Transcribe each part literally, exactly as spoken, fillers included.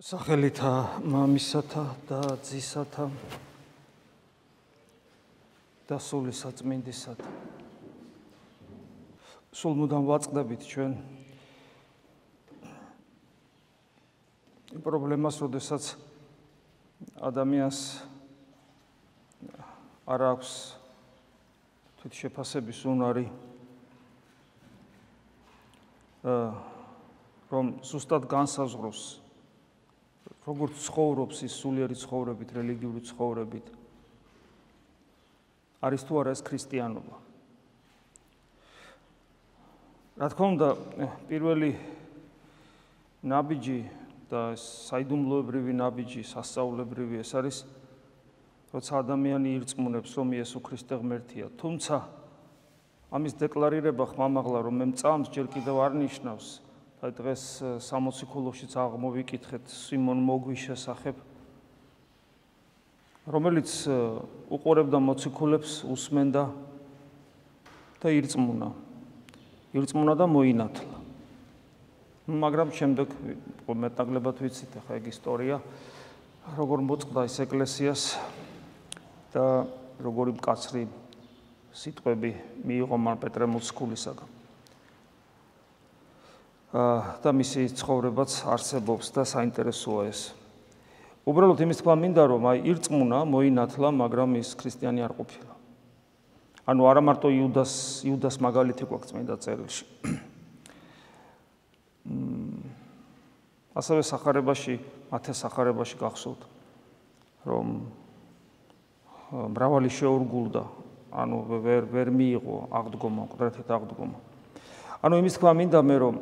სახელითა მამისათა და ძისათა და სულისაწმინდისათა. Სულმუდამ ვაწყდებით ჩვენ პრობლემას, როდესაც ადამიანს არ აქვს თვითშეფასების უნარი, რომ ზუსტად განსაზღვროს როგორც ცხოვრობს ის სულიერი ცხოვრებით, რელიგიური ცხოვრებით, არის თუ არა ეს ქრისტიანობა. Რა თქმა უნდა, პირველი ნაბიჯი და საიდუმლოებრივი ნაბიჯი, სასწაულებრივი ეს არის, როცა ადამიანი ირწმუნებს, რომ იესო ქრისტე ღმერთია. Თუმცა ამის დეკლარირება ხმამაღლა, რომ მე მწამს ჯერ კიდევ არ ნიშნავს. დღეს სამოცი ქულოშიც აღმოვიკითხეთ სიმონ მოგვის შესახებ, რომელიც უყურებდა მოციქულებს, უსმენდა და ირწმუნა. ირწმუნა და მოინათლა. მაგრამ შემდეგ, მეტნაკლებად ვიცით, ახლა ეგ ისტორია, როგორ მოწყდა ეს ეკლესიას და როგორი მკაცრი სიტყვები მიიღო მან პეტრე მოციქულისაგან. და მისი ცხოვრებაც არსებობს და საინტერესოა ეს. უბრალოდ იმის თქვა მინდა, რომ აი ირწმუნა, მოინათლა, მაგრამ ის ქრისტიანი არ ყოფილა. ანუ არა მარტო იუდას, იუდას მაგალითი გვაქვს წმინდა წერილში. ასევე სახარებაში, მათეს სახარებაში გახსოვთ, რომ მრავალი შეურგულდა, ანუ ვერ ვერ მიიღო აღდგომა, კვდრეთით აღდგომა. ანუ იმის თქვა მინდა მე, რომ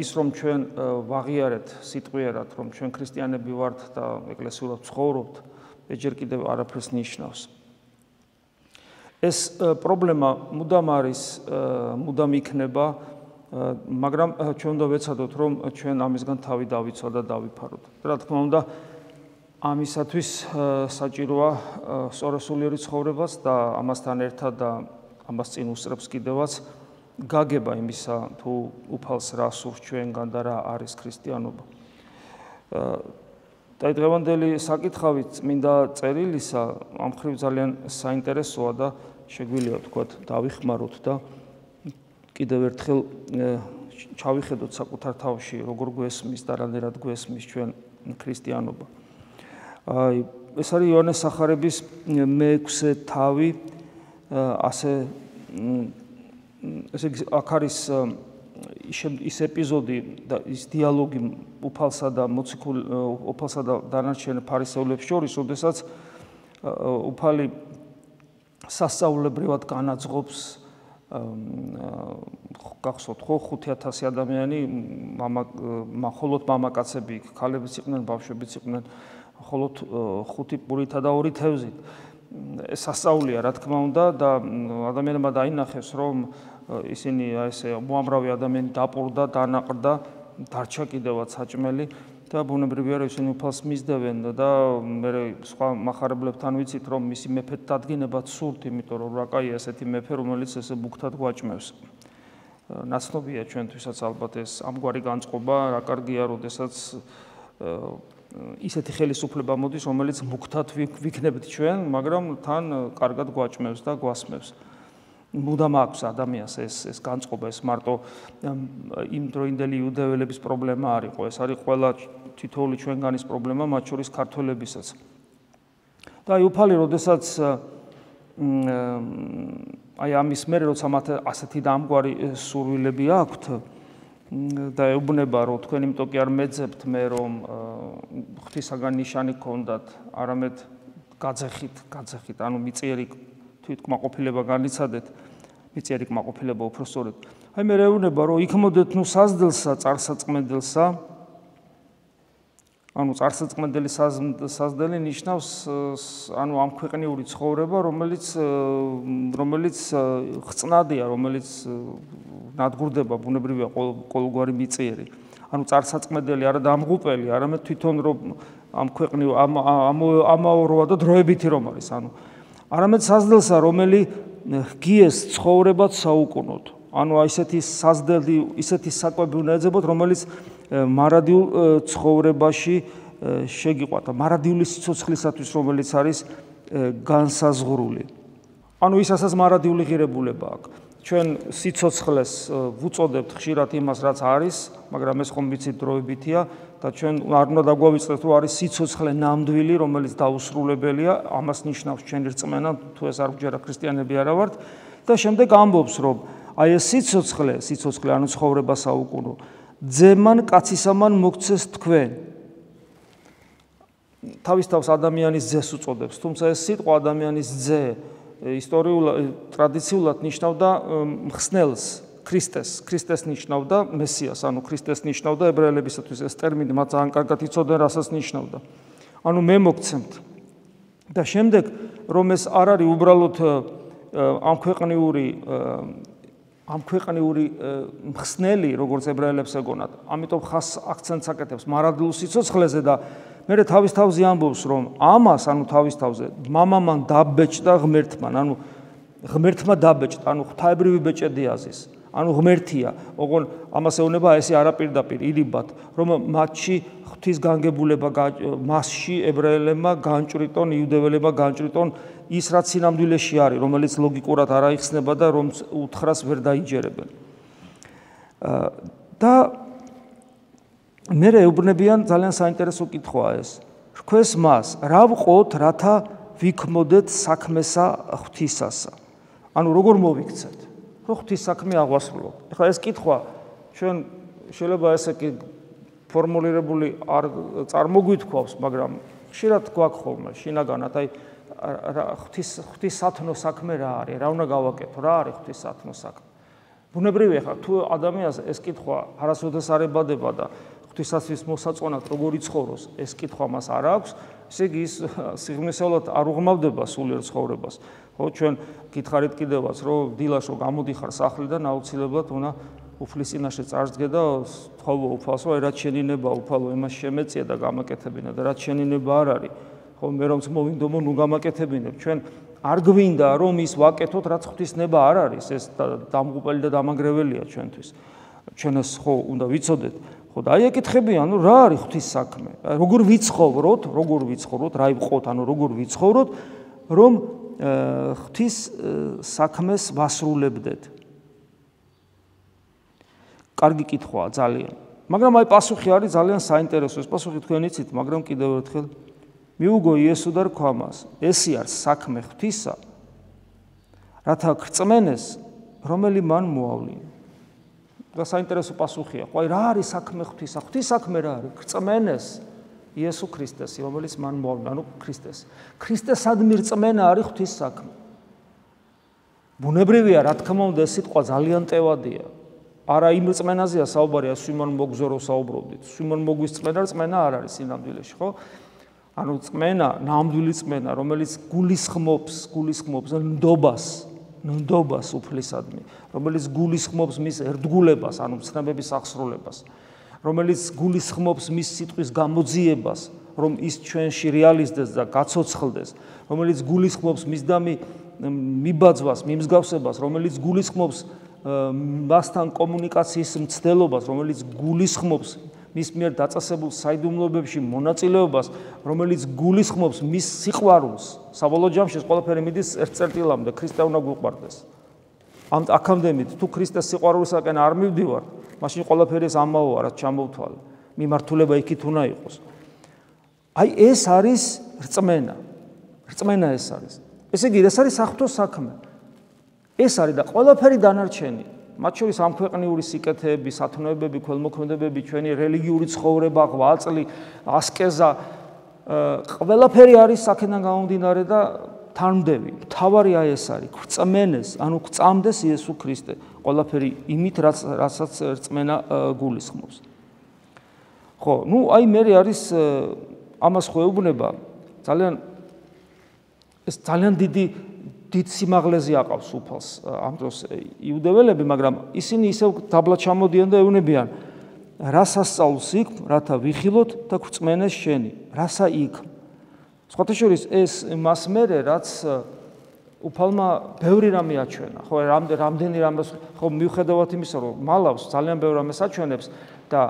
ის რომ ჩვენ ვაღიარეთ სიტყვიერად, რომ ჩვენ ქრისტიანები ვართ და ეკლესიურად ცხოვრობთ, ეს ჯერ კიდევ არაფერს ნიშნავს. ეს პრობლემა მუდამ არის, მუდამ იქნება, მაგრამ ჩვენ უნდა ვეცადოთ, რომ ჩვენ ამისგან თავი დავიცვა და დავიფაროთ. რა თქმა უნდა, ამისათვის საჭიროა სწორასულიერი ცხოვრებაც და ამასთან ერთად და ამას წინ უსწრებს კიდევაც გაგება იმისა, თუ უფალს რა სურს ჩვენგან და რა არის ქრისტიანობა. და დღევანდელი საკითხავით მინდა წერილისა ამ მხრივ ძალიან საინტერესოა და შეგვიძლია ვთქვათ დავიხმაროთ და კიდევ ერთხელ ჩავიხედოთ საკუთარ თავში, როგორ გვესმის და რანერად გვესმის ჩვენ ქრისტიანობა. ეს არის იოანეს სახარების მეექვსე თავი, ასე აქ არის ის ეპიზოდი და ის დიალოგი უფალსა და დანარჩენ ფარისეულებს შორის, როდესაც უფალი სასწაულებრივად განაძღობს, გახსოვთ ხო, ხუთი ათასი ადამიანი, მხოლოდ მამაკაცები, ქალებიც იყვნენ, ბავშვებიც იყვნენ, მხოლოდ ხუთი პურითა და ორი თევზით. ეს სასწაულია, რა თქმა უნდა, და ადამიანებმა დაინახეს, რომ ისინი ესე მოამრავი ადამიანი დაპურდა, დანაყრდა, დარჩა კიდევაც საჭმელი და ბუნებრივია, რომ ისინი უფალს მისდევენ და მე სხვა მახარებლებთან ვიცით, რომ მისი მეფედ დადგენებაც სურთ, იმიტომ რომ რაკაია ესეთი მეფე, რომელიც ესე ბუქთად გვაჭმევს. ნაცნობია ჩვენთვისაც ალბათ ეს ამგვარი განწყობა, რა კარგია, როდესაც ისეთი ხელისუფლება მოდის, რომელიც მუქთად ვიქნებით ჩვენ, მაგრამ თან კარგად გვაჭმევს და გვასმევს. მუდამ აქვს ადამიანს ეს განწყობა, ეს მარტო იმ დროინდელი იუდეველების პრობლემა არ იყო, ეს არის ყველა თითოეული ჩვენგანის პრობლემა, მათ შორის ქართველებისაც. და აი უფალი, როდესაც აი ამის მერე, როცა მათ ასეთი და ამგვარი სურვილები აქვთ, და ეუბნება, რომ თქვენ იმიტომ კი არ მეძებთ მე, რომ ღვთისაგან ნიშანი გქონდათ, არამედ გაძეხით, გაძეხით, ანუ მიწიერი თვითკმაყოფილება განიცადეთ, მიწიერი კმაყოფილება უფრო სწორედ. აი მე ეუბნება, რომ იქმოდეთ ნუ საზრდელსა, წარსაწმენდელსა, ანუ წარსაწმენდელი საზრდელი ნიშნავს ანუ ამ ქვეყნიური ცხოვრება, რომელიც რომელიც ხწნადია, რომელიც ნადგურდება, ბუნებრივია ყოველგვარი მიწიერი. ანუ წარსაწმენდელი არა დამღუპელი, არამედ თვითონ რომ ამ ქვეყნიო ამაუროა და დროებითი რომ არის, ანუ არამედ საზრდელსა, რომელიც გიეს ცხოვრებად საუკუნოდ. ანუ ისეთი საზრდელი, ისეთი საკვები უნდა ეძებოთ, რომელიც მარადილ ცხოვრებაში შეგიყვათა მარადიული სიცოცხლისათვის, რომელიც არის განსაზღვრული. Ანუ ის ასაც მარადიული ღირებულება აქვს. Ჩვენ სიცოცხლეს ვუწოდებთ ხშირად იმას, რაც არის, მაგრამ ეს ხომ ვიცით დროებითია და ჩვენ არ უნდა დაგვავიწყდეთ, რომ არის სიცოცხლე ნამდვილი, რომელიც დაუსრულებელია, ამას ნიშნავს ჩვენი რწმენა, თუ ეს არ გვჯერა ქრისტიანები არა ვართ და შემდეგ ამბობს, რომ აი ეს სიცოცხლე, სიცოცხლე ანუ ცხოვრება საუკუნო, ძემან კაცისამან მოგცეს თქვენ. თავის თავს ადამიანის ძეს უწოდებს, თუმცა ეს სიტყვა ადამიანის ძე ისტორიულად, ტრადიციულად ნიშნავდა მხსნელს, ქრისტეს, ქრისტეს ნიშნავდა მესიას, ანუ ქრისტეს ნიშნავდა ებრაელებისათვის ეს ტერმინი, მათ ძალიან კარგად იცოდნენ, რასაც ნიშნავდა. ანუ მე მოგცემთ. და შემდეგ, რომ ეს არ არის უბრალოდ ამ ქვეყნიური ამ ქვეყნიური მხსნელი, როგორც ებრაელებს ეგონათ, ამიტომ ხას აქცენტს აკეთებს მარადლულ სიცოცხლეზე და მე თავის თავზე ამბობს, რომ ამას, ანუ თავის თავზე, მამამან დაბეჭდა ღმერთთან, ანუ ღმერთმა დაბეჭდა, ანუ ღვთაებრივი ბეჭედი აზის, ანუ ღმერთია, ოღონ ამას ეუბნება ესე არაპირდაპირ ილიბათ, რომ მათში ღვთის განგებულება, მასში ებრაელებმა განჭრიტონ, იუდეველებმა განჭრიტონ ის რაც სინამდვილეში არის, რომელიც ლოგიკურად არ აიხსნება და რომ უთხრას ვერ დაიჯერებენ. და მე ეუბნებიან ძალიან საინტერესო კითხვაა ეს. რქვეს მას, რა ვყოთ, რათა ვიქმოდეთ საქმესა ღვთისასა. ანუ როგორ მოვიქცეთ, რომ ღვთის საქმე აღვასრულოთ. ეხლა ეს კითხვა ჩვენ შეიძლება ესე კი ფორმულირებული არ წარმოგვითქვავს, მაგრამ ხშირად გვაქვს ხოლმე შინაგანად, აი ღვთის ღვთის სათნო საქმე რა არის, რა უნდა გავაკეთო, რა არის ღვთის სათნო საქმე. ბუნებრივია ხა თუ ადამიანს ეს კითხვა არასოდეს არ ებადება და ღვთისაცმის მოსაწონად როგორ იცხოვროს, ეს კითხვა მას არ აქვს, ესე იგი ის სიღრმისეულად არ უღმავდება სულიერ ცხოვრებას. ხო, ჩვენ გითხარით კიდევაც, რომ დილაშო გამოდიხარ სახლიდან, აუცილებლად უნდა უფლის წინაშე წარსდგე და თხოვო უფალსო, რაც შენინება უფალო, იმას შემეწია და გამაკეთებინა და რაც შენინება არ არის. ხო, მე რომც მოვინდომო, ნუ გამაკეთებინებ. ჩვენ არ გვინდა რომ ის ვაკეთოთ, რაც ღვთისნება არ არის, ეს დამღუპელი და დამანგრეველია ჩვენთვის. ჩვენ ეს ხო უნდა ვიცოდეთ. ხო და აი ეკითხებიან, ნუ რა არის ღვთის საქმე? როგორ ვიცხოვროთ, როგორ ვიცხოვროთ, რა ივყოთ, ანუ როგორ ვიცხოვროთ, რომ ღვთის საქმეს ვასრულებდეთ. კარგი კითხვაა ძალიან. მაგრამ აი პასუხი არის ძალიან საინტერესო. ეს პასუხი თქვენ იცით, მაგრამ კიდევ ერთხელ მიუგო იესო და რქვა მას, ესი არის საქმე ღვთისა, რათა გწმენეს, რომელი მან მოავლინა. და საინტერესო პასუხია, აი რა არის საქმე ღვთისა? ღვთის საქმე რა არის? გწმენეს იესო ქრისტეს, რომელიც მან მოავლინა, ანუ ქრისტეს. ქრისტესადმი რწმენა არის ღვთის საქმე. ბუნებრივია, რა თქმა უნდა, ეს სიტყვა ძალიან ტევადია. არა იმ რწმენაზეა საუბარი, ას ვიმან მოგზორო საუბრობდით. ვიმან მოგვის რწმენა, რწმენა არ არის სინამდვილეში, ხო? ანუ წმენა, ნამდვილი წმენა, რომელიც გულისხმობს, გულისხმობს ნდობას, ნდობას უფლისადმი, რომელიც გულისხმობს მის ერთგულებას, ანუ ცნებების აღსრულებას, რომელიც გულისხმობს მის სიტყვის გამოძიებას, რომ ის ჩვენში რეალიზდეს და გაცოცხლდეს, რომელიც გულისხმობს მისდამი მიბაძვას, მიმსგავსებას, რომელიც გულისხმობს მასთან კომუნიკაციის მცდელობას, რომელიც გულისხმობს მის მიერ დაწესებულ საიდუმლოებებში მონაწილეობას, რომელიც გულისხმობს მის სიყვარულს. საბოლოო ჯამში ეს ყველაფერი მიდის ერთ წერტილამდე, ქრისტე უნდა გვიყვარდეს. ამ აქამდე მით, თუ ქრისტეს სიყვარულისაკენ არ მივდივართ, მაშინ ყველაფერი ეს ამაოა, რაც ჩამოვთვალე. მიმართულება იქით უნდა იყოს. აი ეს არის რწმენა. რწმენა ეს არის. ესე იგი, ეს არის საღვთო საქმე. ეს არის და ყველაფერი დანარჩენი. მათ შორის ამ ქვეყნიური სიკეთეები, სათნოებები, ქველმოქმედებები, ჩვენი რელიგიური ცხოვრება, ღვაწლი, ასკეზა, ყველაფერი არის აქედან გამომდინარე და თანმდევი. მთავარი აი ეს არის, გწმენეს, ანუ გწამდეს იესო ქრისტე, ყველაფერი იმით, რასაც რწმენა გულისხმობს. ხო, ნუ აი მე არის ამას ხო ეუბნება, ძალიან ეს ძალიან დიდი დიდ სიმაღლეზე აყავს უფალს ამ დროს იუდეველები, მაგრამ ისინი ისევ დაბლა ჩამოდიან და ეუბნებიან, რასა სწავლს იქ, რათა ვიხილოთ და გვწმენეს შენი, რასა იქ. სხვათა შორის ეს მას მერე, რაც უფალმა ბევრი რამე აჩვენა, ხო, რამდენი რამეს, ხო, მიუხედავად იმისა, რომ მალავს ძალიან ბევრი რამეს აჩვენებს და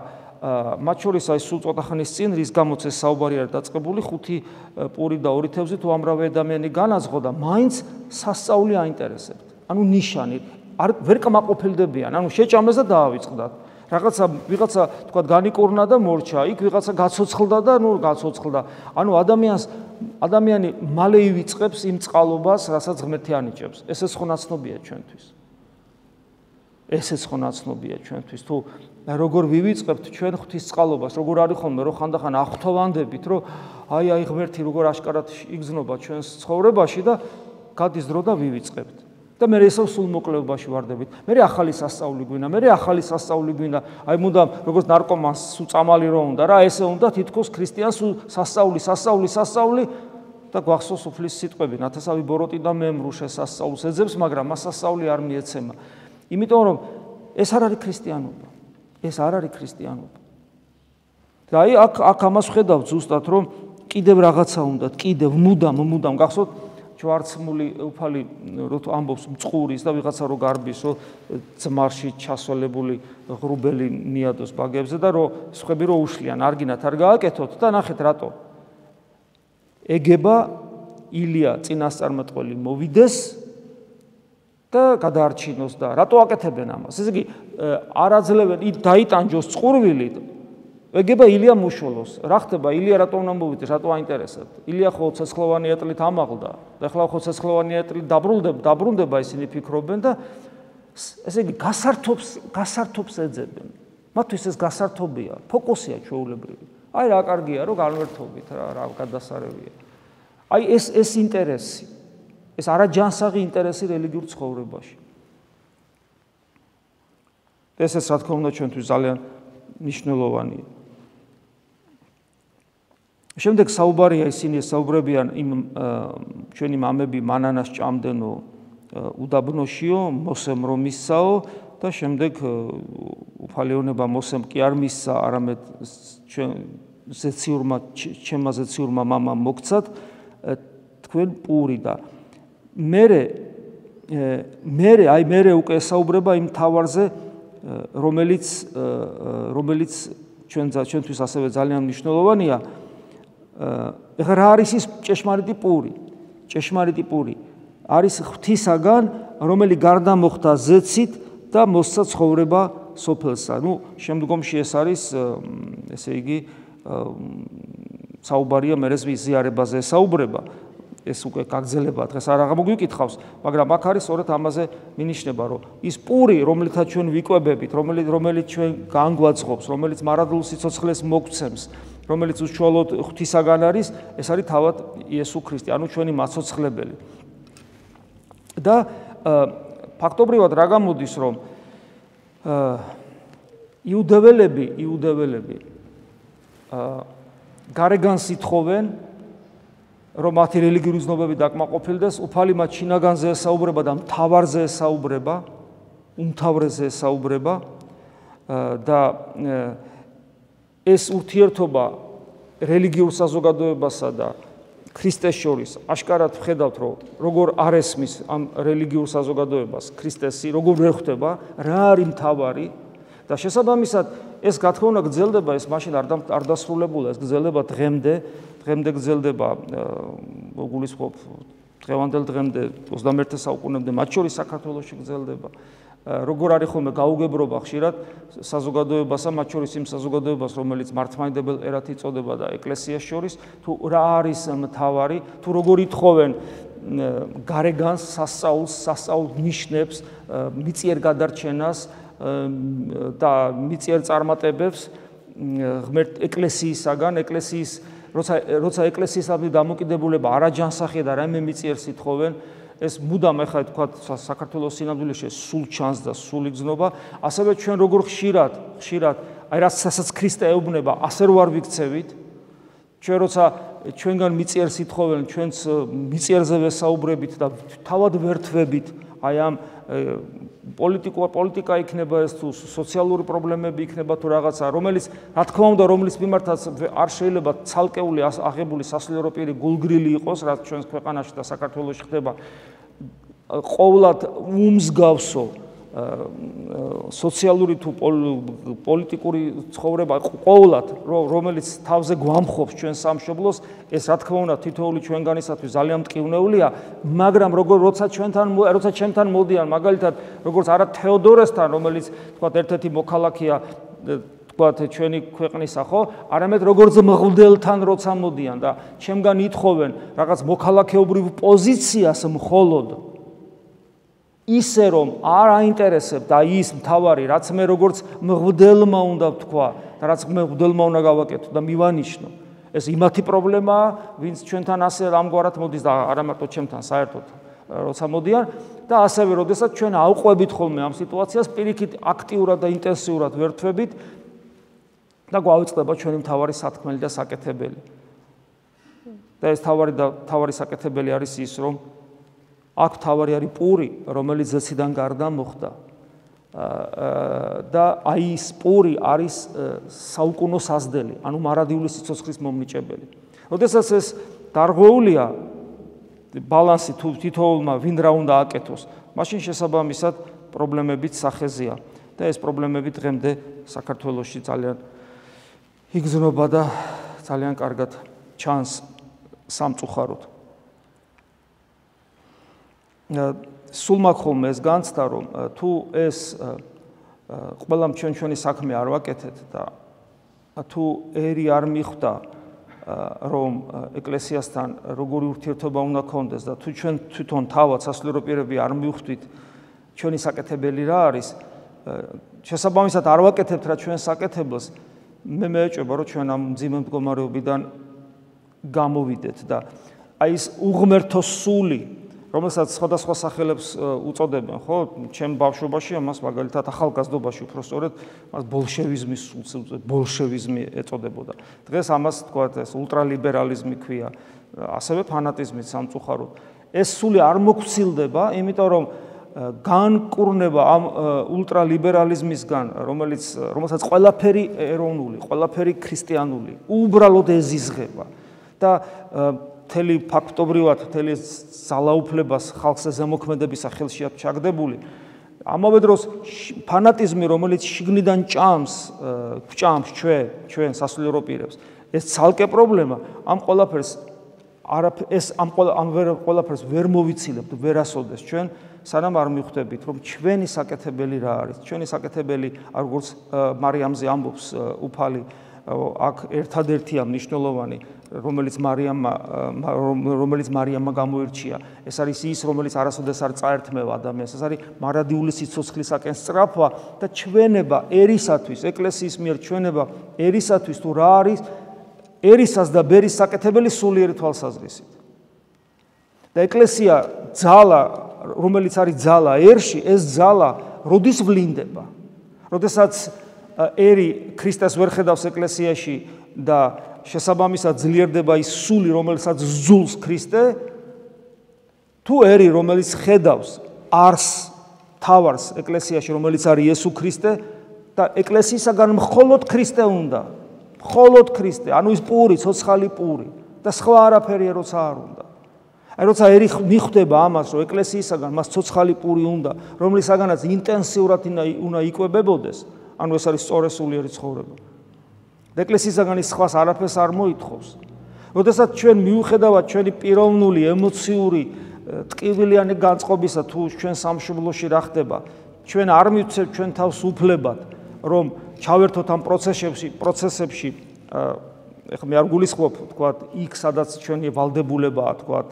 მათ შორის აი სულ ცოტა ხნის წინ რის გამოც ეს საუბარი არის დაწყებული ხუთი პური და ორი თევზი თუ ამრავე ადამიანი განაცხო და მაინც სასწაული აინტერესებთ. Ანუ ნიშანი არ ვერ კმაყოფილდებიან, ანუ შეჭამეს და დაავიწყდათ. Რაღაცა ვიღაცა თქვა განიკურნა და მორჩა, იქ ვიღაცა გაცოცხლდა და ნუ გაცოცხლდა. Ანუ ადამიანს ადამიანი მალე ივიწყებს იმ წყალობას, რასაც ღმერთი ანიჭებს. ესეც ხო ნაცნობია ჩვენთვის. ესეც ხო ნაცნობია ჩვენთვის. თუ როგორ ვივიწყებთ ჩვენ ღვთის წყალობას, როგორ არის ხოლმე, რომ ხანდახან აღთოვანდებით, რომ აი აი ღმერთი როგორ აშკარად იგზნობა ჩვენს ცხოვრებაში და გადიზრო და ვივიწყებთ. და მე ესო სულ მოკლეობაში ვარდებით. მე ახალი სასწაული გვინა, მე ახალი სასწაული გვინა. აი მუდამ როგორც ნარკომანს სულ წამალი რო უნდა რა, ესე უნდა თითქოს ქრისტიანს სულ სასწაული, სასწაული, სასწაული და გვახსოვს უფლის სიტყვები. ნათესავი ბოროტიდან მემრუშე სასწაულს ეძებს, მაგრამ მას სასწაული არ მიეცემა. იმიტომ რომ ეს არ არის ქრისტიანობა. ეს არ არის ქრისტიანობა. და აი აქ აქ ამას ხედავთ ზუსტად რომ კიდევ რაღაცა უნდათ, კიდევ მუდამ მუდამ გახსოვთ შვარცმული უფალი როთო ამბობს მწყურის და ვიღაცა რო გარბისო ძმარში ჩასოლებული ღრუბელი ნიადოს ბაგებზე და რო სხვები რო უშლიან არგინათ არ გააკეთოთ და ნახეთ რატო ეგება ილია წინასწარმეტყველი მოვიდეს და გადაარჩინოს და რატო აკეთებენ ამას ესე იგი არ აძლევენ დაიტანჯოს წყურვილი ეგება ილია მუშოლოს. Რა ხდება? ილია რატო უნდა მოვიდეს? რატო აინტერესებთ? ილია ხო ცეცხლოვანი ეტლით ამაღლდა. და ახლა ხო ცეცხლოვანი ეტლით დაბრუნდება, დაბრუნდება ისინი ფიქრობენ და ესე იგი გასართობს, გასართობს ეძებენ. მათთვის ეს გასართობია, ფოკუსია ჩვეულებრივი. აი რა კარგია, რომ განვერთობით რა, რა გადასარევია. აი ეს ეს ინტერესი. ეს არაჯანსაღი ინტერესი რელიგიურ ცხოვრებაში. ესეც რა თქმა უნდა ჩვენთვის ძალიან მნიშვნელოვანია. Შემდეგ საუბარია ისინი საუბრებიან იმ ჩვენი მამები მანანას ჭამდენო უდაბნოშიო მოსემ რომ მისსაო და შემდეგ უფალეონება მოსემ კი არ მისსა არამედ ჩვენ ზეციურმა ჩემმა ზეციურმა мама მოგცათ თქვენ პური და მერე მერე აი მერე უკვე საუბრება იმ თავარზე რომელიც რომელიც ჩვენთვის ასევე ძალიან მნიშვნელოვანია ეხლა რა არის ის ჭეშმარიტი პური? ჭეშმარიტი პური არის ღვთისაგან, რომელიც გარდა მოხდა ზეცით და მოსცა ცხოვრება სოფელსა. ნუ შემდგომში ეს არის ესე იგი საუბარია მერეს ვიზიარებაზე საუბრება. ეს უკვე გაგძელება დღეს არ აღარ მოგვიკითხავს, მაგრამ აქ არის სწორედ ამაზე მინიშნება, რომ ის პური, რომლითაც ჩვენ ვიკვებებით, რომელიც ჩვენ განგვაცხობს, რომელიც მარადულ სიცოცხლეს მოგცემს, რომელიც უშუალოდ ღვთისაგან არის, ეს არის თავად იესო ქრისტე, ანუ ჩვენი მაცოცხლებელი. და ფაქტობრივად რა გამოდის, რომ იუდეველები, იუდეველები გარეგან სიტხოვენ, რომ მათი რელიგიური ცნობები დაკმაყოფილდეს, უფალი მათ შინაგანზე ესაუბრება და მთავარზე ესაუბრება, უმთავრეზე ესაუბრება და ეს ურთიერთობა რელიგიურ საზოგადოებასა და ქრისტეს შორის აშკარად ვხედავთ, რომ როგორ არ ესმის ამ რელიგიურ საზოგადოებას ქრისტესი, როგორ ვერ ხვდება, რა არის მთავარი და შესაბამისად ეს გათხოვნა გრძელდება, ეს მაშინ არ დასრულებულა, ეს გრძელდება დღემდე, დღემდე გრძელდება, მოგულისხმობ დღევანდელ დღემდე ოცდამეერთე საუკუნემდე, მათ შორის საქართველოში გრძელდება. როგორ არის ხოლმე გაუგებრობა ხშირად საზოგადოებასა, მათ შორის იმ საზოგადოებას, რომელიც მართლმადიდებელ ერად იწოდება და ეკლესიას შორის, თუ რა არის მთავარი, თუ როგორ ითხოვენ გარეგან სასწაულს, სასწაულ ნიშნებს, მიწიერ გადარჩენას და მიწიერ წარმატებებს ღმერთ ეკლესიისაგან, ეკლესიის, როცა როცა ეკლესიისადმი დამოკიდებულება არაჯანსაღია და რაიმე მიწიერს ითხოვენ ეს მუდამ ახლა თქვა საქართველოს სინამდვილეში სულ ჩანს და სულ იგზნობა, ასევე ჩვენ როგორ ხშირად, ხშირად, აი რასაც ქრისტე ეუბნება, ასე რო არ ვიქცევით, ჩვენ როცა ჩვენგან მიწიერს ითხოვენ, ჩვენც მიწიერზე ვესაუბრებით და თავად ვერ თვებით, აი ამ პოლიტიკა პოლიტიკა იქნება ეს თუ სოციალური პრობლემები იქნება თუ რაღაცა, რომელიც რა თქმა უნდა რომლის მიმართაც არ შეიძლება ცალკეული აღებული სასულიერო პირი გულგრილი იყოს, რაც ჩვენს ქვეყანაში და საქართველოში ხდება ყოველად უმსგავსო სოციალური თუ პოლიტიკური ცხოვრება ყოველად რომელიც თავზე გვამხობს ჩვენ სამშობლოს ეს რა თქმა უნდა თითოეული ჩვენგანისათვის ძალიან მტკივნეულია მაგრამ როგორ როცა ჩვენთან როცა ჩემთან მოდიან მაგალითად როგორც არა თეოდორესთან რომელიც თქვა ერთ-ერთი მოქალაქეა თქვა ჩვენი ქვეყნისა ხო არამედ როგორც მღვდელთან როცა მოდიან და ჩემგან ითხოვენ რაღაც მოქალაქეობრივ პოზიციას მხოლოდ ისე რომ არ აინტერესებს და ის მთავარი რაც მე როგორც მღვდელმა უნდა ვთქვა და რაც მე მღვდელმა უნდა გავაკეთო და მივანიშნო ეს იმათი პრობლემაა ვინც ჩვენთან ასე ამგვარად მოდის და არა მარტო ჩემთან საერთოდ როცა მოდიან და ასევე როდესაც ჩვენ ავყვებით ხოლმე ამ სიტუაციას პირიქით აქტიურად და ინტენსიურად ვერთვებით და გვაუწყდება ჩვენი მთავარი სათქმელი და საკეთებელი და ეს თავარი და თავარი საკეთებელი არის ის რომ აქ თავარი არის პური, რომელიც ზეციდან გარდა მოხდა. და აი ეს პური არის საუკუნო საზდელი, ანუ მარადიული სიცოცხლის მომნიჭებელი. როდესაც ეს დარღვეულია ბალანსი თუ თითოეულმა ვინ რა უნდა აკეთოს, მაშინ შესაბამისად პრობლემებიც სახეზეა და ეს პრობლემები დღემდე საქართველოში ძალიან იგრძნობა და ძალიან კარგად ჩანს სამწუხაროდ. სულ მაგხოლმე ეს განცდა რომ თუ ეს ყველამ ჩვენ ჩვენი საქმე არ ვაკეთეთ და თუ ერი არ მიხვდა რომ ეკლესიასთან როგორი ურთიერთობა უნდა გქონდეს და თუ ჩვენ თვითონ თავად სასულიერო პირები არ მივხვდით ჩვენი საკეთებელი რა არის შესაბამისად არ ვაკეთებთ რა ჩვენ საკეთებელს მე მეეჭვება რომ ჩვენ ამ მძიმე მდგომარეობიდან გამოვიდეთ და აი ეს უღმერთო სული რომელსაც სხვადასხვა სახელებს უწოდებენ, ხო? ჩემ ბავშვობაში მას მაგალითად ახალგაზრდობაში უფრო სწორედ მას ბოლშევიზმის სულს ბოლშევიზმი ეწოდებოდა. დღეს ამას თქვათ ეს ультралиберализმი ქვია, ასევე ფანატიზმიც სამწუხაროდ. ეს სული არ მოგცილდება, იმიტომ რომ განკურნება ამ ультралиберализმისგან, რომელიც რომელსაც ყველაფერი ეროვნული, ყველაფერი ქრისტიანული, უბრალოდ ეზიზღება და მთელი ფაქტობრივად მთელი ძალაუფლებას ხალხზე ზემოქმედების ხელშია ჩაგდებული. ამავე დროს ფანატიზმი, რომელიც შიგნიდან ჭამს, ჭამს ჩვენ, ჩვენ სასულიერო პირებს, ეს ცალკე პრობლემა, ამ ყველაფერს ეს ამ ყველაფერს ვერ მოვიცილებთ, ვერასოდეს ჩვენ, სანამ არ მივხვდებით, რომ ჩვენი საკეთებელი რა არის. ჩვენი საკეთებელი, როგორც მარიამზე ამბობს უფალი, აქ ერთადერთია მნიშვნელოვანი რომელიც მარიამმა რომელიც მარიამმა გამოირჩია ეს არის ის რომელიც არასოდეს არ წაერთმევა ადამიანს ეს არის მარადიული სიცოცხლისაკენ სწრაფვა და ჩვენება ერისათვის ეკლესიის მიერ ჩვენება ერისათვის თუ რა არის ერისას და ბერის საკეთებელი სულიერი თვალსაზრისით და ეკლესია ძალა რომელიც არის ძალა ერში ეს ძალა როდის ვლინდება როდესაც ერი ქრისტეს ვერ ხედავს ეკლესიაში და შესაბამისად ძლიერდება ის სული, რომელსაც ზულს ქრისტე, თუ ერი, რომელიც ხედავს არს, თავარს ეკლესიაში, რომელიც არის იესო ქრისტე და ეკლესიისაგან მხოლოდ ქრისტე უნდა, მხოლოდ ქრისტე, ანუ ის პური, ცოცხალი პური და სხვა არაფერი როცა არ უნდა. აი როცა ერი მიხვდება ამას, რომ ეკლესიისაგან მას ცოცხალი პური უნდა, რომლისაგანაც ინტენსიურად უნდა იკვებებოდეს. ანუ ეს არის სწორე სულიერი ცხოვრება. და ეკლესიისაგან ის სხვას არაფერს არ მოითხოვს. როდესაც ჩვენ მივუხედავთ ჩვენი პიროვნული, ემოციური, ტკივილიანი განწყობისა თუ ჩვენ სამშობლოში რა ხდება, ჩვენ არ მივცემთ ჩვენ თავს უფლებად, რომ ჩავერთოთ ამ პროცესებში, პროცესებში, ეხლა მე არ გულისხმობ, თქვათ, იქ სადაც ჩვენი ვალდებულებაა, თქვათ,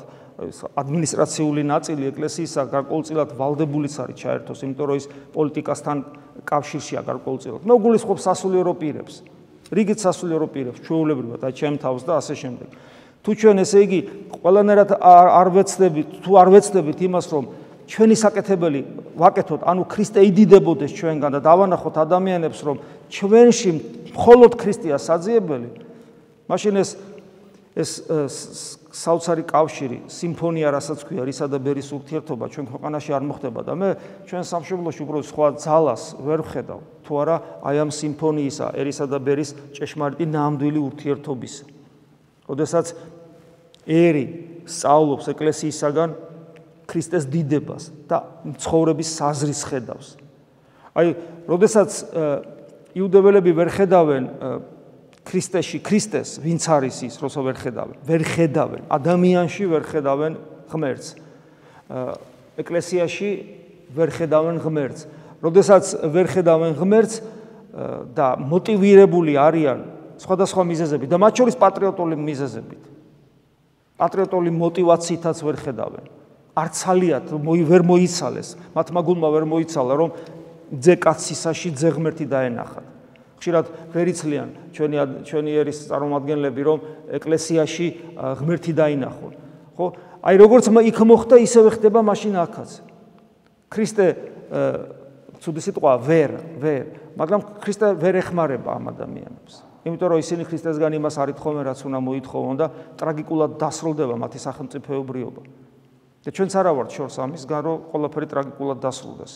ადმინისტრაციული ნაწილი ეკლესიისა გარკვეულწილად ვალდებულიც არის ჩაერთოს, იმიტომ რომ ის პოლიტიკასთან კავშირშია გარკვეულწილად. მე გულისხმობ სასულიერო პირებს, რიგით სასულიერო პირებს, ჩვეულებრივად, აი ჩემ თავს და ასე შემდეგ. თუ ჩვენ ესე იგი ყველანაირად არ ვეცდებით, თუ არ ვეცდებით იმას, რომ ჩვენი საკეთებელი ვაკეთოთ, ანუ ქრისტე იდიდებოდეს ჩვენგან და დავანახოთ ადამიანებს, რომ ჩვენში მხოლოდ ქრისტეა საძიებელი, მაშინ ეს ეს საოცარი კავშირი, სიმფონია რასაც ქვია, რისა და ბერის ურთიერთობა ჩვენ ქვეყანაში არ მოხდება და მე ჩვენ სამშობლოში უფრო სხვა ძალას ვერ ვხედავ, თუ არა აი ამ სიმფონიისა, ერისა და ბერის ჭეშმარიტი ნამდვილი ურთიერთობისა. როდესაც ერი სწავლობს ეკლესიისაგან ქრისტეს დიდებას და ცხოვრების საზრის ხედავს. Այ Ռոդեսած Իուդեველები ვერ ხედავեն Քրիստեսի, Քրիստես Վինցարիսից ռոսով ვერ ხედավեն, ვერ ხედավեն, Ադամյանში ვერ ხედավեն խմերց, Էկլեսիայի ვერ ხედավեն խմերց, Ռոդեսած ვერ ხედավեն խմերց, դա մոտիվիրებული արիան, სხვადასხვა միզեզებით, դա მათ շորից պատրիոտული միզեզებით, պատրիոտული մոտիվացիայից ვერ ხედավեն, արցալիա, ვერ მოიცალეს, մաթմագունმა ვერ მოიცալա, რომ ձեկացիսաշի ձեղմերթի դա է նախատ։ Հիշիրատ վերիցլիան, չոնի երիս արոմատգեն լեպիրոմ էկլեսիաշի գմերթի դա է նախոն։ Այր ոգործ մա իք մողտա իսև էղտեբա մաշին ակաց։ Քրիստ է ծուդիսի տղա վեր, վեր, մատլամ Քրիստ է վեր էխմար է բա համադամիանուս։ Իմիտոր այսինի Քրիստես գան իմաս արիտխոմ էրացունամ ու իտխով ոնդա տրագիկուլատ դասրլդեվա մատի սախմծիպեյո բրիոբա։ Դե չոնց արավարդ շորս ամիս գարո կոլոպերի տրագիկուլատ դասրլդես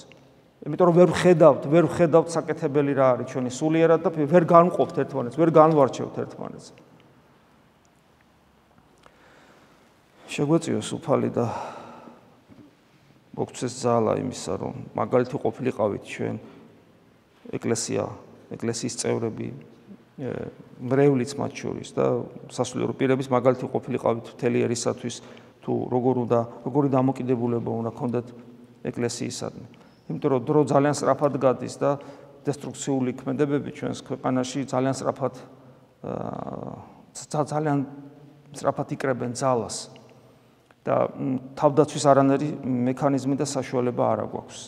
Եմիտոր վեր խեդավտ, վեր խեդավտ սակետեբելի րա արի չոնի, սուլի երատապ վեր գանում կող թերթվանեց, վեր գանում վարջև թերթվանեց։ Շեգոց իոս ուպալի դա ոգցես ձալա իմիս արոն, մագալիթի կովիլի կավիտ չեն, էկլեսիա, էկլեսիս ծևրები, մրևլից մատ չորիս, դա սասուլի ռուպիրևիս մագալիթի կովիլի կավիտ թելի երիսատույս, թու ռոգորի դամոքի դեբուլ է բողունա կոնդետ էկլեսիս ադնի Հիմտորոդ դրոց ալյանս ռապատ գատիս դա դեստրուկցիուլի կմեդեբեպի չոնց կպանաշի ալյանս ռապատ ծած ալյանս ռապատ իկրեբ են ծալաս դա թավդացույս արաների մեկանիզմի դա սաշուալեբա առագուակուս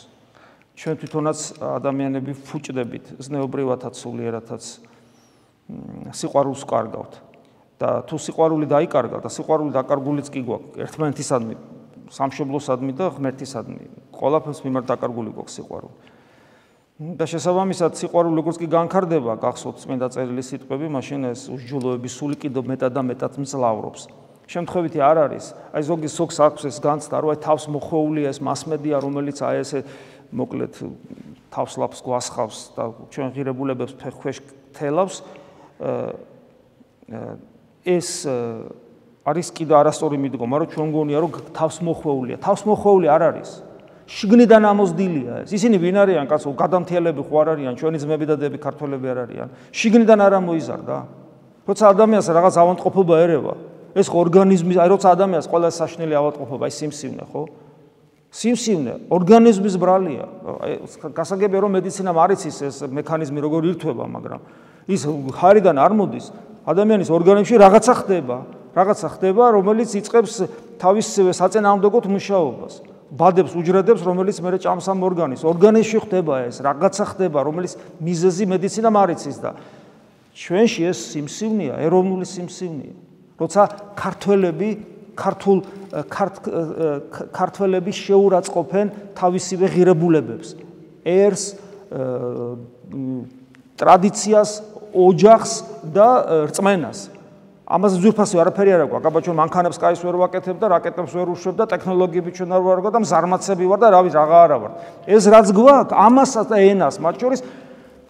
չոն թույթոնած ադամյանեբի վուջ դեպիտ զնեոբրիվատաց սուլի երատաց սիყვարուս կարգավտ դա թու սիყვարուլի դա իկարգավտ դա սիყვարուլի դա կարգուլից կիգուակ էրդմեն թիսադմի Սամշոբլոս ադմիտը հմերթիս ադմի, կոլապնց մի մեր տակարգուլի գող սիყვարում։ Դա շեսավամիս ադ սիყვարում լգործ կի գանքարդեվա, կաղսոց մեն դա ծերելի սիտպեպի, մաշին ես ուշ ջուլովեպի սուլիկի դո մետադա մետածմից լավրոպս։ Շեմ թխովիթի առարիս, այս ոգի սոք սակս ես գանց տարու, այդ թավս մոխողուլի ես մասմեդի արումելից այս է մոգլետ թավս լապս գուասխավս, չոն գիրեբուլ եբեպս պեղքվեշ թելավս, ես Արիս կիդը առաստորի միտգոմ, արո չոնգոնի, արո թավսմոխվողուլի է, թավսմոխվողուլի առարիս, շգնի դա նամոս դիլի այս, իսինի վինարի անք, ասով գադամթիելեպի խուարարի անք, չոնից մեպի դա դեպի կարտոլեպի առարի անք, շգնի դա նարամո իզար, դա, հոց ադամյանս հաղաց ավանդխոպոբա էրևա, ես օրգանիզմի, այրոց ադամյանս կոլ այս սաշնելի ավանդխոպոբա, այս սիմսիվն է, խո, սիմսիվն է, օրգանիզմից բրալի է, կասագեպ երո մեդիցինամ արիցիս ես մեկանիզմի ռոգոր իրթվեբա მაგრამ, իս հարիդան արմոդիս, ադամյանիս օրգանիզմի ռաղացախ դեբա, Հաղաց աղտեվա, ռոմելից իծխեպս թավիս հացեն անդոգոտ մշահովաս, բադեպս, ուջրետեպս, ռոմելից մերեջ ամսամ օրգանիս, օրգանիս շիղ տեբա ես, հաղաց աղտեբա, ռոմելից միզզի մեդիցինա մարիցիս դա, չվենչ ես սիմսիվնի է, էրովնուլի սիմսիվնի է, ռոցա քարտվելեպի շեուրած խոպեն թավիսիվ է գիրեբուլեպեպս, էրս, տրադիցիաս, ոջախս դա ռծմենաս Ամազ զուրպասի առապերի առակու, ակաբաչոն անքանեպս կայիս վերու ակետև դա, ակետևս վերու շև դա, տեքնոլոգի բիչոն արվու առակու դամ զարմացեպի վար դա, ռավիր աղա առավար. Ես ռած գվակ, ամազ ազ այն ազ, մաչորիս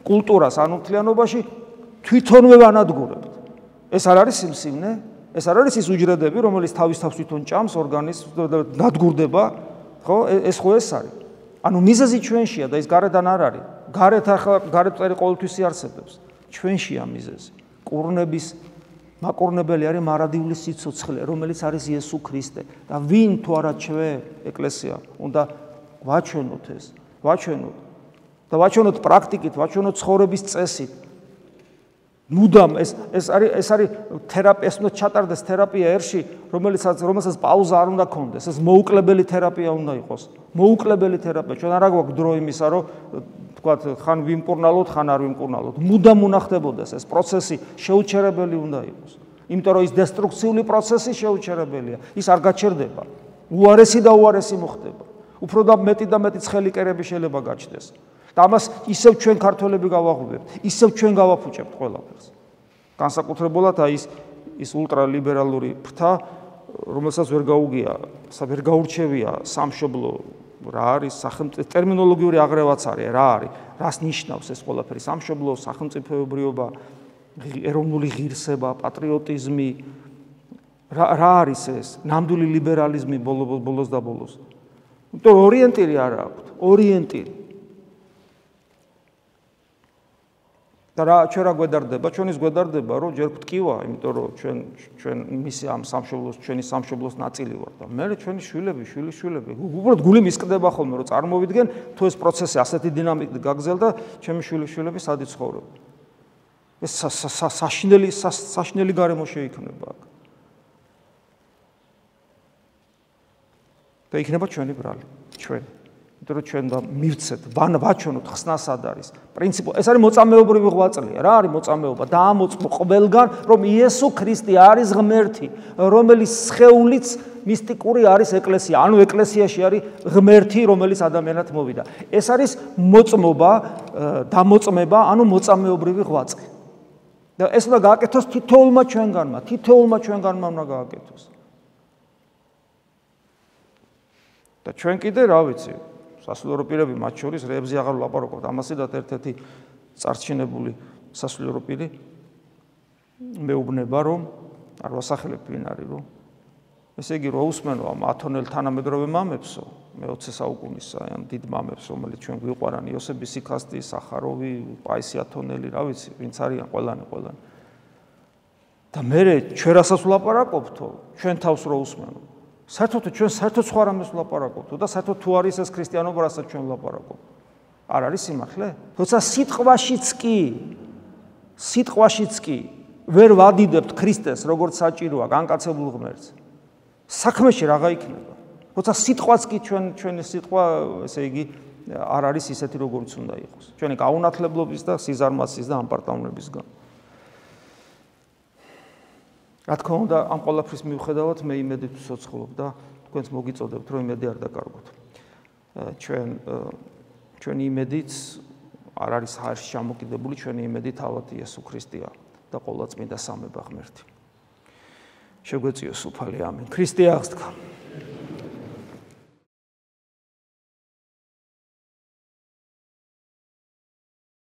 կուլտուրաս անումթլյանովաշի թույթոնու է անատ գուրը։ Ես արարի սիմսիմն է, ես արարիս իս ուջրեդեպի, ռոմելիս թավիս թավ Մակորնեբել երի մարադիվլի սիցոց խել է, ռոմելից արիս եսու Քրիստ է, դա վին թու առաջև է էկլեսիա, ունդա վաչոնոտ ես, վաչոնոտ, դա վաչոնոտ պրակտիկիտ, վաչոնոտ ծխորեբիս ծեսիտ, մուդամ, ես արի թերապեսնոտ չատարդես թերապիա երշի, ռոմելից պաուզ արունդա կոնդ ես, ես մողուկլեբելի թերապիա ունդա իխոս, մողուկլեբելի թերապիա, չոն առագվակ դրոյի միսարո խան վիմ կորնալոտ, խան արվիմ կորնալոտ, մուդամ ունախտեբոտ ես, ես պրոցեսի շեուչերեբելի ունդա իխոս, իմտորո իս դեստրուկցիուլի պրոցեսի շեուչերեբելի է, իս արգաչերդեպա, ու արեսի դա ու արեսի մողտեպա, ու պրոդապ մետի դա մետից խելի կերեպի շելեպա գաչտես, տամաս իսև չեն քարտոլեպի գավաղում եմ, իսև չեն գավապուչ եմ տղոլապես, կանսակոտրեբոլատ այս իս ուլտրալիբերալուրի պտա, ռոմեսած վերգաուգիա, սա վերգաուրջևիա, սամշոբլո, րա արի, տերմինոլոգիորի աղրևաց արի, րա արի, ռաս նիշնավս ես կոլապերի, սամշոբլո, սախմծիպեյոբրիոբա, էրոնուլի գիրսեբա, պատրիոտիզմի, րա արիս ես, նամդուլի լիբերալիզմի բոլոս դա բոլոս, որի ընտիրի արա ապտ, որի ընտիրի, Tara chera guardarde, ba chonis guardarde, ba ro jerk tkiwa, imitoro chon chon misiam samshoblos, choni samshoblos natili vorda. Mere choni shulebe, shuli shulebe. Gubrod guli miskde ba xom, ro tsarmo vidgen, to es process aseti dinamik gagzelda, chemi shuli shulebe sadits xoro. Es sa sa sashneli sashneli garemoshe ikneba. Da ikneba choni brali, choni. Toro chon da mivtset, van vachonut xna sadaris. Principo, es ari motsameobrivi ghvatsli, ra ari motsameoba, daamotsmo qvelgan, rom Iesu Khristi aris gmerti, romelis sxeulits მისტიკური არის ეკლესია, ანუ ეკლესიაში არის ღმერთი, რომელიც ადამიანად მოვიდა. ეს არის მოწმობა, დამოწმება, ანუ მოწამეობრივი ღვაწლი. და ეს უნდა გააკეთოს თითოეულმა ჩვენგანმა, თითოეულმა ჩვენგანმა უნდა გააკეთოს. და ჩვენ კიდე რა ვიცი, სასულიერო პირები მათ შორის რეებზე აღარ ვლაპარაკობთ, ამასიდათ ერთ-ერთი წარჩინებული სასულიერო პირი მეუბნება, რომ არ ვასახელებ ვინ არის, რომ ესე იგი რა უსმენო ამ ათონელ თანამედროვე მამებსო, მეოცე საუკუნის ამ დიდ მამებს, რომელიც ჩვენ გვიყვარან, იოსები, სიქასტი, სახაროვი, პაისი ათონელი, რა ვიცი, ვინც არიან ყველანი, ყველანი. და მე ჩვენ რასაც ვლაპარაკობთო, ჩვენ თავს რა უსმენო. საერთოდ ჩვენ საერთოდ სხვა რამეს ვლაპარაკობთო და საერთოდ თუ არის ეს ქრისტიანობა, რასაც ჩვენ ვლაპარაკობთ. არ არის სიმართლე? თორსა სიტყვაშიც კი, სიტყვაშიც კი ვერ ვადიდებთ ქრისტეს, როგორც საჭიროა, განკაცებულ ღმერთს. საქმეში რაღა იქნება. თორსა სიტყვაც კი ჩვენ ჩვენი სიტყვა, ესე იგი, არ არის ისეთი, როგორც უნდა იყოს. ჩვენი გაუნათლებლობის და სიზარმაცის და ამპარტავნებისგან. Რა თქმა უნდა, ამ ყველაფრის მიუხედავად მე იმედით ვსოცხლობ და თქვენს მოგიწოდებთ, რომ იმედი არ დაკარგოთ. ჩვენ ჩვენი იმედიც არ არის ჰაერში ჩამოკიდებული, ჩვენი იმედი თავად იესო ქრისტეა და ყოვლადწმინდა სამება ღმერთი. შეგვეციოს უფალი, ამენ. ქრისტე აღსდგა.